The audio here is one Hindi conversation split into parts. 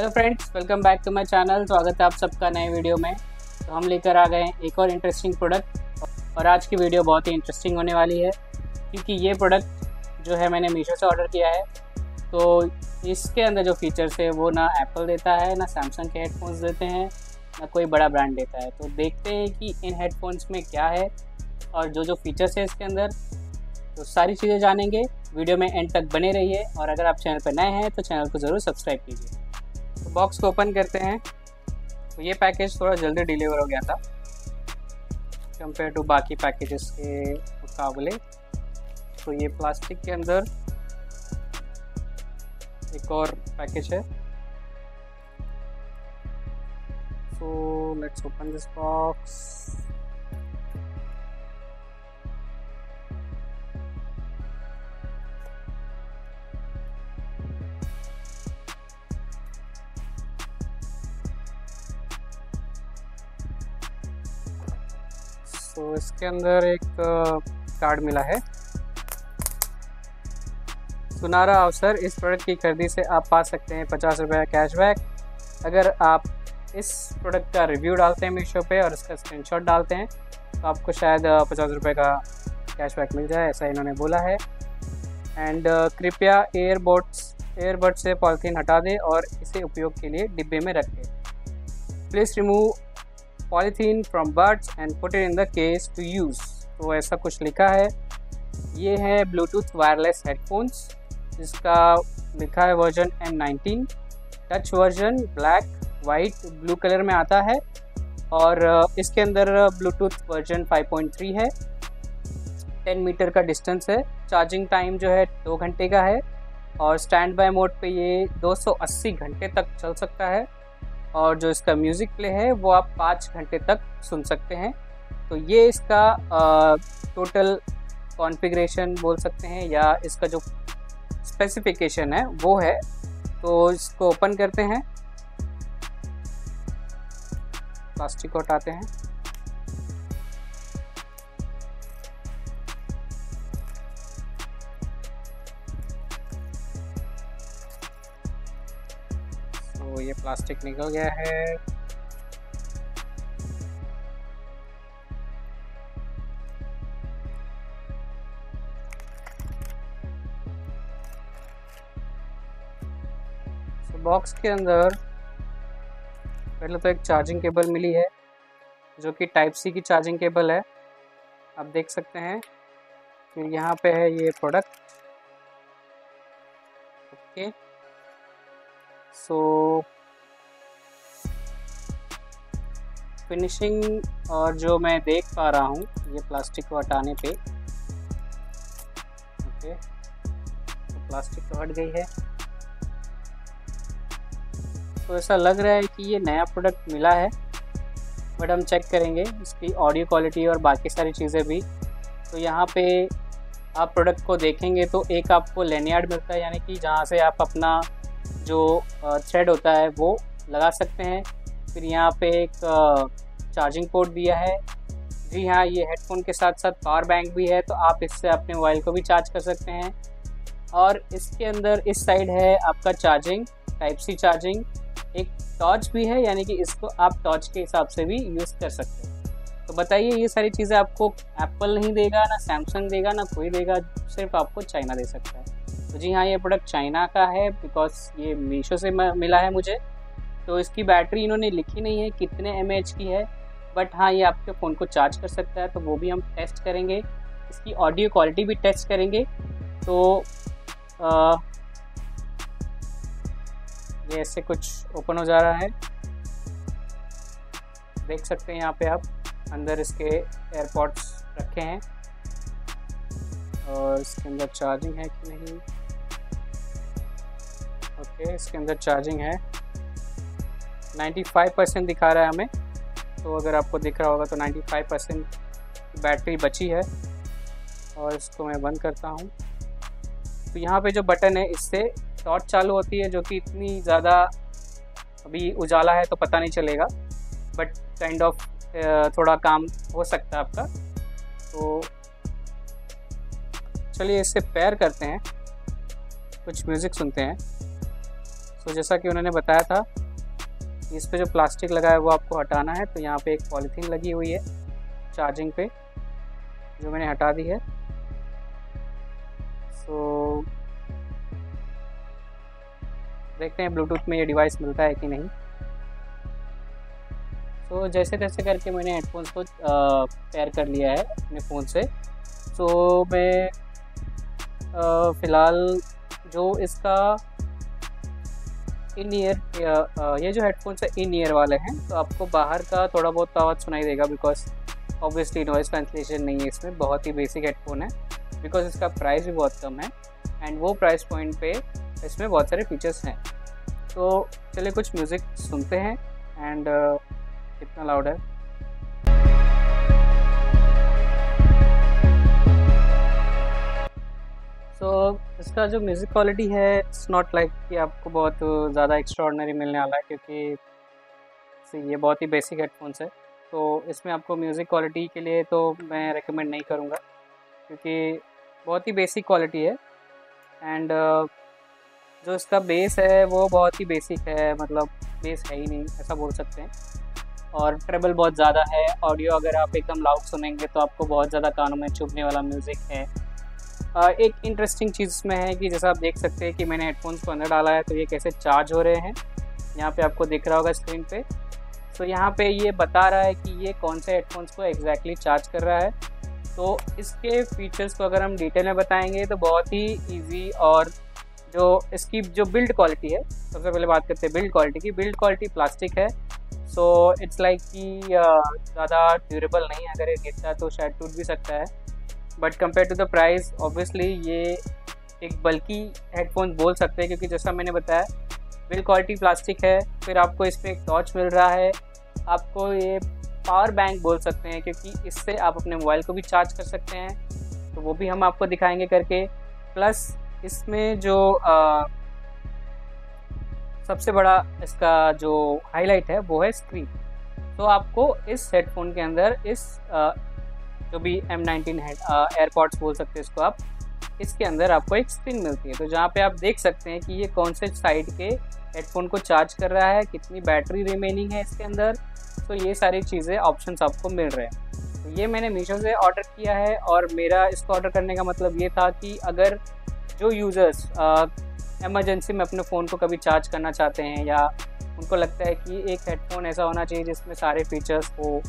Hello friends, welcome back to my channel. स्वागत है आप सबका नए वीडियो में। तो हम लेकर आ गए हैं एक और इंटरेस्टिंग प्रोडक्ट, और आज की वीडियो बहुत ही इंटरेस्टिंग होने वाली है क्योंकि ये प्रोडक्ट जो है मैंने मीशो से ऑर्डर किया है। तो इसके अंदर जो फीचर्स है वो ना एप्पल देता है, ना सैमसंग के हेडफोन्स देते हैं, ना कोई बड़ा ब्रांड देता है। तो देखते हैं कि इन हेडफोन्स में क्या है और जो जो फीचर्स है इसके अंदर, तो सारी चीज़ें जानेंगे। वीडियो में एंड तक बने रहिए और अगर आप चैनल पर नए हैं तो चैनल को ज़रूर सब्सक्राइब कीजिए। तो बॉक्स को ओपन करते हैं। तो ये पैकेज थोड़ा जल्दी डिलीवर हो गया था कंपेयर टू बाकी पैकेजेस के मुकाबले। तो ये प्लास्टिक के अंदर एक और पैकेज है। So let's open this box. तो इसके अंदर एक कार्ड मिला है। सुनहरा अवसर, इस प्रोडक्ट की खरीदी से आप पा सकते हैं 50 रुपये कैशबैक। अगर आप इस प्रोडक्ट का रिव्यू डालते हैं मीशो पे और इसका स्क्रीनशॉट डालते हैं तो आपको शायद 50 रुपये का कैशबैक मिल जाए, ऐसा इन्होंने बोला है। एंड कृपया एयरबड से पॉलीथीन हटा दें और इसे उपयोग के लिए डिब्बे में रखें। Please remove polythene from buds and put it in the case to use. तो ऐसा कुछ लिखा है। ये है ब्लूटूथ वायरलेस हेडफोन्स, जिसका लिखा है version M19। Touch version black, white, blue colour में आता है और इसके अंदर ब्लूटूथ वर्जन 5.3 है। 10 मीटर का डिस्टेंस है। चार्जिंग टाइम जो है 2 घंटे का है और स्टैंड बाय मोड पे ये 280 घंटे तक चल सकता है। और जो इसका म्यूज़िक प्ले है वो आप 5 घंटे तक सुन सकते हैं। तो ये इसका टोटल कॉन्फ़िगरेशन बोल सकते हैं या इसका जो स्पेसिफिकेशन है वो है। तो इसको ओपन करते हैं, प्लास्टिक को हटाते हैं। तो ये प्लास्टिक निकल गया है। बॉक्स के अंदर पहले तो एक चार्जिंग केबल मिली है जो कि Type-C की चार्जिंग केबल है, आप देख सकते हैं। फिर यहाँ पे है ये प्रोडक्ट। ओके, सो फिनिशिंग और जो मैं देख पा रहा हूँ ये प्लास्टिक को हटाने पे। ओके, तो प्लास्टिक तो हट गई है। तो ऐसा लग रहा है कि ये नया प्रोडक्ट मिला है, बट हम चेक करेंगे इसकी ऑडियो क्वालिटी और बाकी सारी चीज़ें भी। तो यहाँ पे आप प्रोडक्ट को देखेंगे तो एक आपको लैनियार्ड मिलता है, यानी कि जहाँ से आप अपना जो थ्रेड होता है वो लगा सकते हैं। फिर यहाँ पे एक चार्जिंग पोर्ट दिया है। जी हाँ, ये हेडफोन के साथ साथ पावर बैंक भी है, तो आप इससे अपने मोबाइल को भी चार्ज कर सकते हैं। और इसके अंदर इस साइड है आपका चार्जिंग, Type-C चार्जिंग। एक टॉर्च भी है, यानी कि इसको आप टॉर्च के हिसाब से भी यूज़ कर सकते हैं। तो बताइए, ये सारी चीज़ें आपको एप्पल नहीं देगा, ना सैमसंग देगा, ना कोई देगा, सिर्फ आपको चाइना दे सकता है। तो जी हाँ, ये प्रोडक्ट चाइना का है बिकॉज ये मीशो से मिला है मुझे। तो इसकी बैटरी इन्होंने लिखी नहीं है कितने mAh की है, बट हाँ ये आपके फ़ोन को चार्ज कर सकता है, तो वो भी हम टेस्ट करेंगे। इसकी ऑडियो क्वालिटी भी टेस्ट करेंगे। तो ये ऐसे कुछ ओपन हो जा रहा है, देख सकते हैं। यहाँ पे आप अंदर इसके एयरपॉड्स रखे हैं और इसके अंदर चार्जिंग है कि नहीं। ओके, इसके अंदर चार्जिंग है। 95% दिखा रहा है हमें, तो अगर आपको दिख रहा होगा तो 95% बैटरी बची है। और इसको मैं बंद करता हूँ। तो यहाँ पे जो बटन है इससे टॉर्च चालू होती है, जो कि इतनी ज़्यादा अभी उजाला है तो पता नहीं चलेगा, बट काइंड ऑफ थोड़ा काम हो सकता है आपका। तो चलिए इससे पेयर करते हैं, कुछ म्यूज़िक सुनते हैं। तो जैसा कि उन्होंने बताया था इस पे जो प्लास्टिक लगा है वो आपको हटाना है। तो यहाँ पे एक पॉलीथीन लगी हुई है चार्जिंग पे जो मैंने हटा दी है। सो देखते हैं ब्लूटूथ में ये डिवाइस मिलता है कि नहीं। तो जैसे तैसे करके मैंने हेडफोन्स को पेयर कर लिया है अपने फ़ोन से। तो मैं फ़िलहाल जो इसका इन ईयर, ये जो हेडफोन्स है इन ईयर वाले हैं, तो आपको बाहर का थोड़ा बहुत आवाज़ सुनाई देगा बिकॉज ऑब्वियसली नॉइज़ कैंसलेशन नहीं है इसमें। बहुत ही बेसिक हेडफोन है बिकॉज इसका प्राइस भी बहुत कम है एंड वो प्राइस पॉइंट पे इसमें बहुत सारे फीचर्स हैं। तो चलिए कुछ म्यूज़िक सुनते हैं एंड कितना लाउड है। तो इसका जो म्यूज़िक क्वालिटी है इट्स नॉट लाइक कि आपको बहुत ज़्यादा एक्स्ट्राऑर्डिनरी मिलने वाला है क्योंकि ये बहुत ही बेसिक हेडफोन्स है। तो इसमें आपको म्यूज़िक क्वालिटी के लिए तो मैं रेकमेंड नहीं करूँगा क्योंकि बहुत ही बेसिक क्वालिटी है एंड जो इसका बेस है वो बहुत ही बेसिक है, मतलब बेस है ही नहीं ऐसा बोल सकते हैं। और ट्रेबल बहुत ज़्यादा है। ऑडियो अगर आप एकदम लाउड सुनेंगे तो आपको बहुत ज़्यादा कानों में चुभने वाला म्यूज़िक है। एक इंटरेस्टिंग चीज़ इसमें है कि जैसा आप देख सकते हैं कि मैंने हेडफोन्स को अंदर डाला है तो ये कैसे चार्ज हो रहे हैं, यहाँ पे आपको दिख रहा होगा स्क्रीन पे। तो यहाँ पे ये बता रहा है कि ये कौन से हेडफोन्स को एग्जैक्टली चार्ज कर रहा है। तो इसके फीचर्स को अगर हम डिटेल में बताएँगे तो बहुत ही ईजी। और जो इसकी जो बिल्ड क्वालिटी है, सबसे पहले बात करते हैं बिल्ड क्वालिटी की। बिल्ड क्वालिटी प्लास्टिक है सो इट्स लाइक कि ज़्यादा ड्यूरेबल नहीं है। अगर ये गिरता तो शायद टूट भी सकता है but compare to the price obviously ये एक बल्कि हेडफोन बोल सकते हैं क्योंकि जैसा मैंने बताया बिल्ड क्वालिटी प्लास्टिक है। फिर आपको इसमें एक टॉर्च मिल रहा है, आपको ये पावर बैंक बोल सकते हैं क्योंकि इससे आप अपने मोबाइल को भी चार्ज कर सकते हैं, तो वो भी हम आपको दिखाएंगे करके। प्लस इसमें जो सबसे बड़ा इसका जो हाईलाइट है वो है स्क्रीन। तो आपको इस हेडफोन के अंदर इस जो भी M19 हेड एयरपॉड्स बोल सकते हैं इसको आप, इसके अंदर आपको एक स्क्रीन मिलती है। तो जहाँ पे आप देख सकते हैं कि ये कौन से साइड के हेडफोन को चार्ज कर रहा है, कितनी बैटरी रिमेनिंग है इसके अंदर। तो ये सारी चीज़ें ऑप्शंस आपको मिल रहे हैं। तो ये मैंने मीशो से ऑर्डर किया है और मेरा इसको ऑर्डर करने का मतलब ये था कि अगर जो यूज़र्स एमरजेंसी में अपने फ़ोन को कभी चार्ज करना चाहते हैं या उनको लगता है कि एक हेडफोन ऐसा होना चाहिए जिसमें सारे फीचर्स हो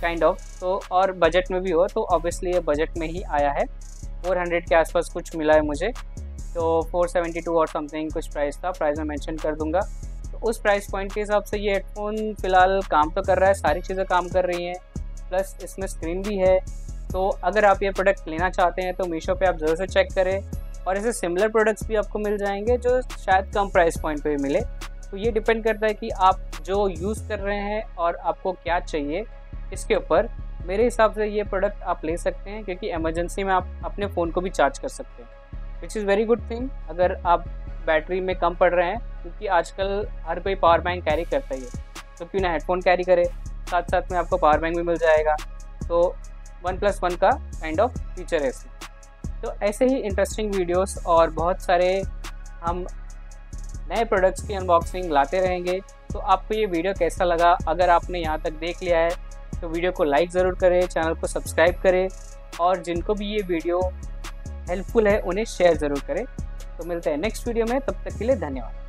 काइंड ऑफ, तो और बजट में भी हो, तो ऑब्वियसली ये बजट में ही आया है। 400 के आसपास कुछ मिला है मुझे, तो 472 और समथिंग कुछ प्राइस था, प्राइस मैं मेंशन कर दूंगा। तो उस प्राइस पॉइंट के हिसाब से ये हेडफोन फ़िलहाल काम तो कर रहा है, सारी चीज़ें काम कर रही हैं, प्लस इसमें स्क्रीन भी है। तो अगर आप ये प्रोडक्ट लेना चाहते हैं तो मीशो पे आप ज़रूर से चेक करें और ऐसे सिमिलर प्रोडक्ट्स भी आपको मिल जाएंगे जो शायद कम प्राइस पॉइंट पे भी मिले। तो ये डिपेंड करता है कि आप जो यूज़ कर रहे हैं और आपको क्या चाहिए इसके ऊपर। मेरे हिसाब से ये प्रोडक्ट आप ले सकते हैं क्योंकि एमरजेंसी में आप अपने फ़ोन को भी चार्ज कर सकते हैं which is very good thing अगर आप बैटरी में कम पड़ रहे हैं, क्योंकि आजकल हर कोई पावर बैंक कैरी करता ही है, तो क्यों ना हेडफोन कैरी करे, साथ साथ में आपको पावर बैंक भी मिल जाएगा। तो 1+1 का काइंड ऑफ फीचर है इसमें। तो ऐसे ही इंटरेस्टिंग वीडियोस और बहुत सारे हम नए प्रोडक्ट्स की अनबॉक्सिंग लाते रहेंगे। तो आपको ये वीडियो कैसा लगा, अगर आपने यहाँ तक देख लिया है तो वीडियो को लाइक ज़रूर करें, चैनल को सब्सक्राइब करें और जिनको भी ये वीडियो हेल्पफुल है उन्हें शेयर ज़रूर करें। तो मिलते हैं नेक्स्ट वीडियो में, तब तक के लिए धन्यवाद।